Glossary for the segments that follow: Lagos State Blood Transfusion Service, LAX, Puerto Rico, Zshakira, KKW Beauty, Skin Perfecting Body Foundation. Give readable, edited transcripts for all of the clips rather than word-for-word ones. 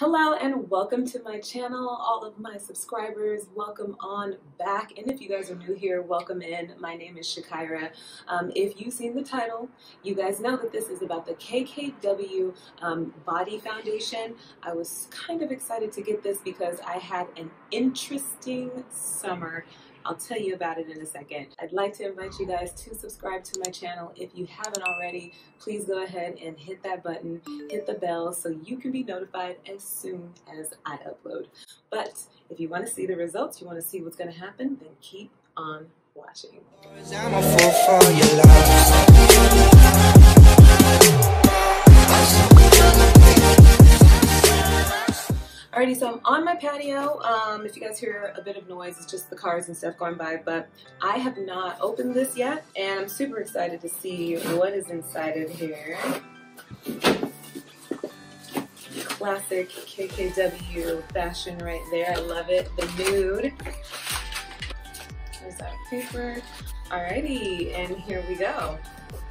Hello and welcome to my channel. All of my subscribers, welcome on back. And if you guys are new here, welcome in. My name is Zshakira. If you've seen the title, you guys know that this is about the KKW Body Foundation. I was kind of excited to get this because I had an interesting summer. I'll tell you about it in a second. I'd like to invite you guys to subscribe to my channel. If you haven't already, please go ahead and hit that button, hit the bell so you can be notified as soon as I upload. But if you want to see the results, you want to see what's going to happen, then keep on watching. I'm a fool for your love. Alrighty, so I'm on my patio. If you guys hear a bit of noise, it's just the cars and stuff going by, but I have not opened this yet, and I'm super excited to see what is inside of here. Classic KKW fashion right there. I love it, the mood. There's our paper. Alrighty, and here we go.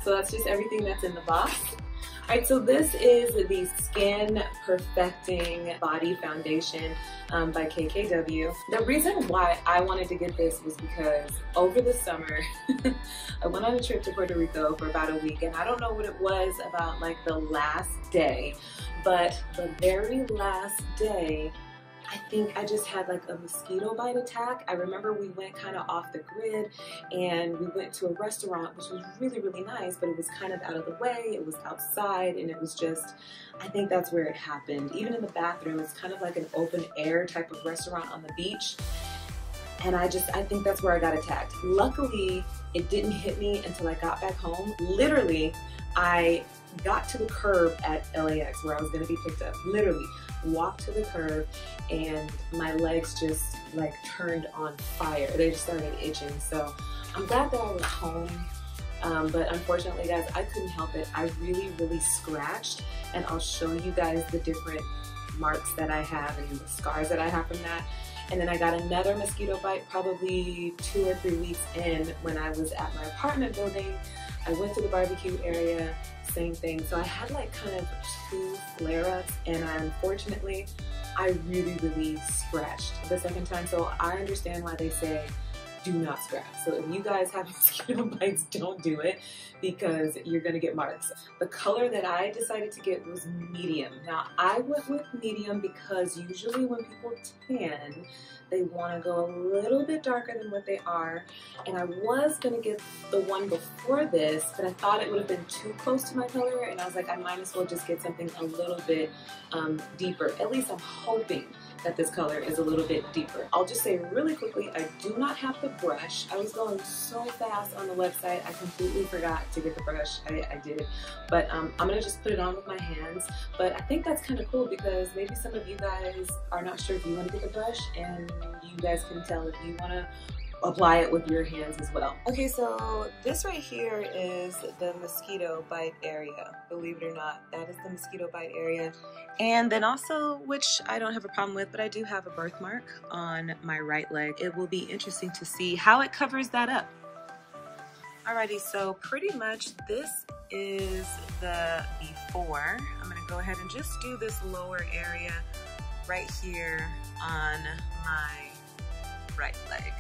So that's just everything that's in the box. Alright, so this is the Skin Perfecting Body Foundation by KKW. The reason why I wanted to get this was because over the summer, I went on a trip to Puerto Rico for about a week, and I don't know what it was about like the last day, but the very last day, I think I just had like a mosquito bite attack. I remember we went kind of off the grid and we went to a restaurant, which was really, really nice, but it was kind of out of the way. It was outside and it was just, I think that's where it happened. Even in the bathroom, it's kind of like an open air type of restaurant on the beach. And I think that's where I got attacked. Luckily, it didn't hit me until I got back home. Literally, I got to the curb at LAX where I was gonna be picked up. Literally, walked to the curb and my legs just like turned on fire. They just started itching. So I'm glad that I was home. But unfortunately, guys, I couldn't help it. I really, really scratched, and I'll show you guys the different marks that I have and the scars that I have from that. And then I got another mosquito bite probably 2 or 3 weeks in when I was at my apartment building. I went to the barbecue area, same thing. So I had like kind of 2 flare-ups, and unfortunately, I really, really scratched the second time. So I understand why they say do not scratch. So if you guys have mosquito bites, don't do it because you're gonna get marks. The color that I decided to get was medium. Now I went with medium because usually when people tan, they wanna go a little bit darker than what they are. And I was gonna get the one before this, but I thought it would have been too close to my color, and I was like, I might as well just get something a little bit deeper. At least I'm hoping that this color is a little bit deeper. I'll just say really quickly, I do not have the brush. I was going so fast on the website, I completely forgot to get the brush. I did it, but I'm gonna just put it on with my hands. But I think that's kind of cool because maybe some of you guys are not sure if you want to get the brush, and you guys can tell if you want to apply it with your hands as well. Okay, so this right here is the mosquito bite area. Believe it or not, that is the mosquito bite area. And then also, which I don't have a problem with, but I do have a birthmark on my right leg. It will be interesting to see how it covers that up. Alrighty, so pretty much this is the before. I'm gonna go ahead and just do this lower area right here on my right leg.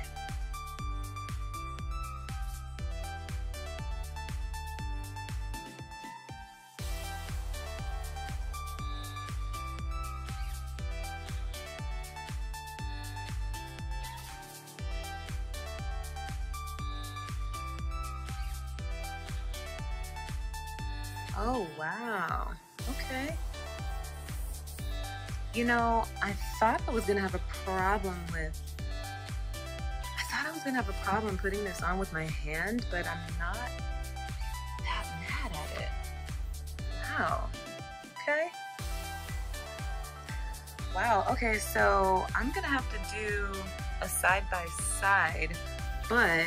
Oh, wow. Okay. You know, I thought I was gonna have a problem putting this on with my hand, but I'm not that mad at it. Wow. Okay. Wow. Okay, so I'm gonna have to do a side-by-side, but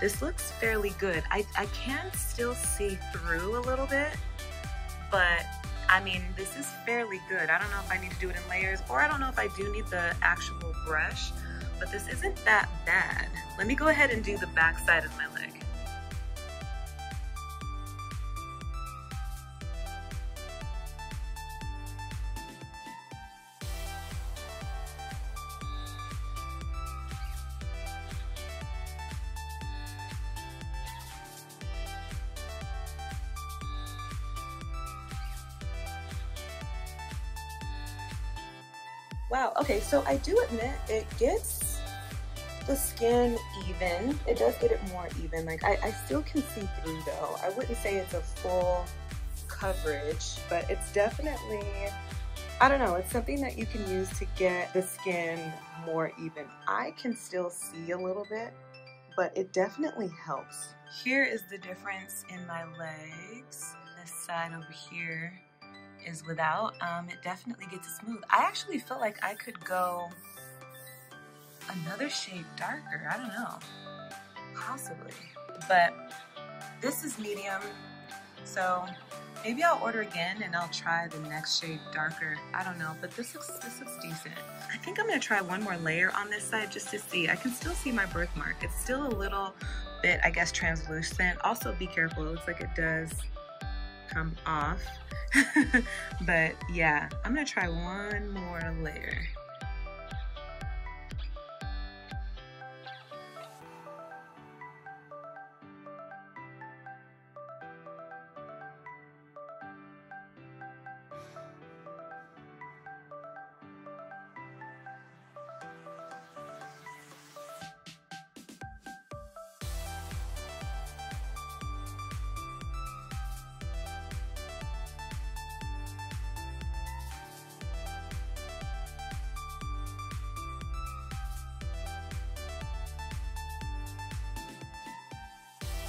this looks fairly good. I can still see through a little bit, but I mean, this is fairly good. I don't know if I need to do it in layers, or I don't know if I do need the actual brush, but this isn't that bad. Let me go ahead and do the back side of my leg. Wow, okay, so I do admit it gets the skin even. It does get it more even. Like I still can see through though. I wouldn't say it's a full coverage, but it's definitely, I don't know, it's something that you can use to get the skin more even. I can still see a little bit, but it definitely helps. Here is the difference in my legs. This side over here is without. It definitely gets smooth. I actually feel like I could go another shade darker. I don't know, possibly. But this is medium, so maybe I'll order again and I'll try the next shade darker. I don't know, but this looks decent. I think I'm gonna try one more layer on this side just to see. I can still see my birthmark. It's still a little bit, I guess, translucent. Also be careful, it looks like it does come off. But yeah, I'm gonna try one more layer.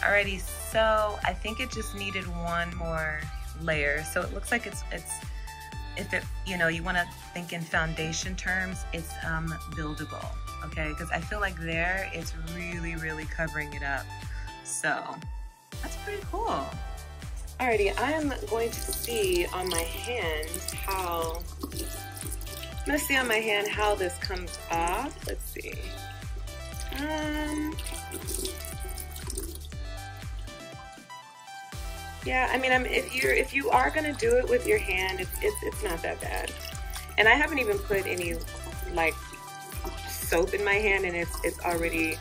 Alrighty, so I think it just needed one more layer. So it looks like it's if it, you know, you want to think in foundation terms, it's buildable, okay? Because I feel like there, it's really, really covering it up. So that's pretty cool. Alrighty, I am going to see on my hand how, I'm gonna see on my hand how this comes off. Let's see. Yeah, I mean, if you are gonna do it with your hand, it's not that bad. And I haven't even put any like soap in my hand, and it's already,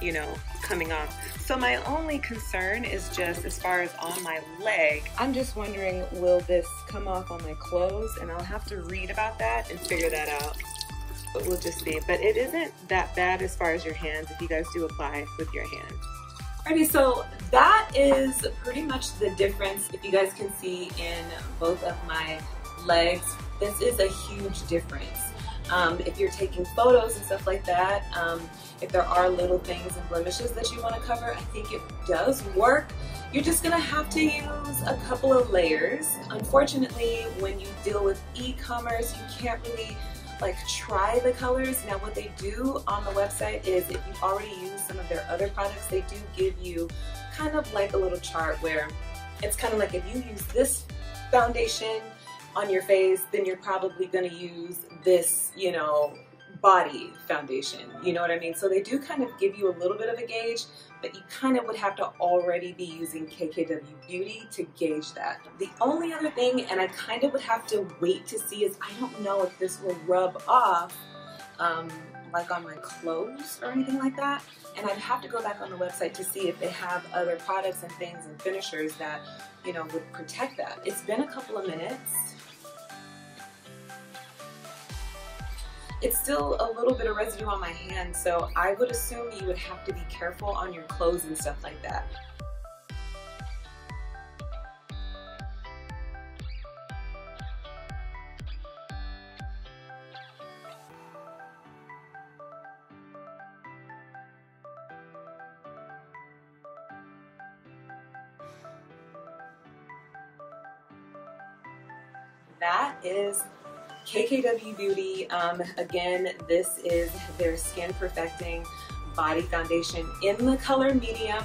you know, coming off. So my only concern is just as far as on my leg. I'm just wondering, will this come off on my clothes? And I'll have to read about that and figure that out. But we'll just see. But it isn't that bad as far as your hands if you guys do apply with your hands. Alrighty, so that is pretty much the difference, if you guys can see, in both of my legs. This is a huge difference. If you're taking photos and stuff like that, if there are little things and blemishes that you want to cover, I think it does work. You're just going to have to use a couple of layers. Unfortunately, when you deal with e-commerce, you can't really like try the colors. Now what they do on the website is if you've already used some of their other products, they do give you kind of like a little chart where it's kind of like if you use this foundation on your face, then you're probably going to use this, you know, body foundation, you know what I mean? So they do kind of give you a little bit of a gauge, but you kind of would have to already be using KKW Beauty to gauge that. The only other thing, and I kind of would have to wait to see, is I don't know if this will rub off like on my clothes or anything like that, and I'd have to go back on the website to see if they have other products and things and finishers that, you know, would protect that. It's been a couple of minutes. It's still a little bit of residue on my hand, so I would assume you would have to be careful on your clothes and stuff like that. That is KKW Beauty. Again, this is their Skin Perfecting Body Foundation in the color medium.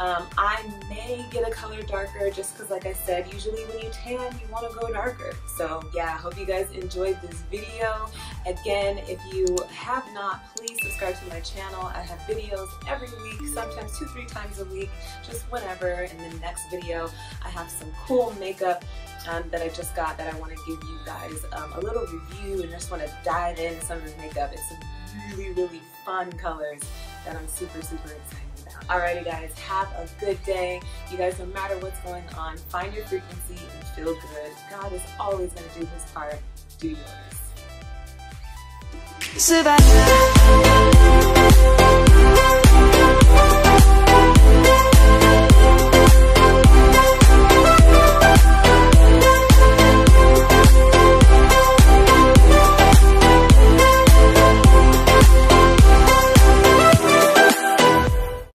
I may get a color darker just because, like I said, usually when you tan, you want to go darker. So yeah, hope you guys enjoyed this video. Again, if you have not, please subscribe to my channel. I have videos every week, sometimes 2-3 times a week, just whenever. In the next video, I have some cool makeup that I just got that I want to give you guys a little review, and just want to dive into some of this makeup. It's some really, really fun colors that I'm super, super excited. Alrighty guys, have a good day. You guys, no matter what's going on, find your frequency and feel good. God is always going to do his part. Do yours. Survivor.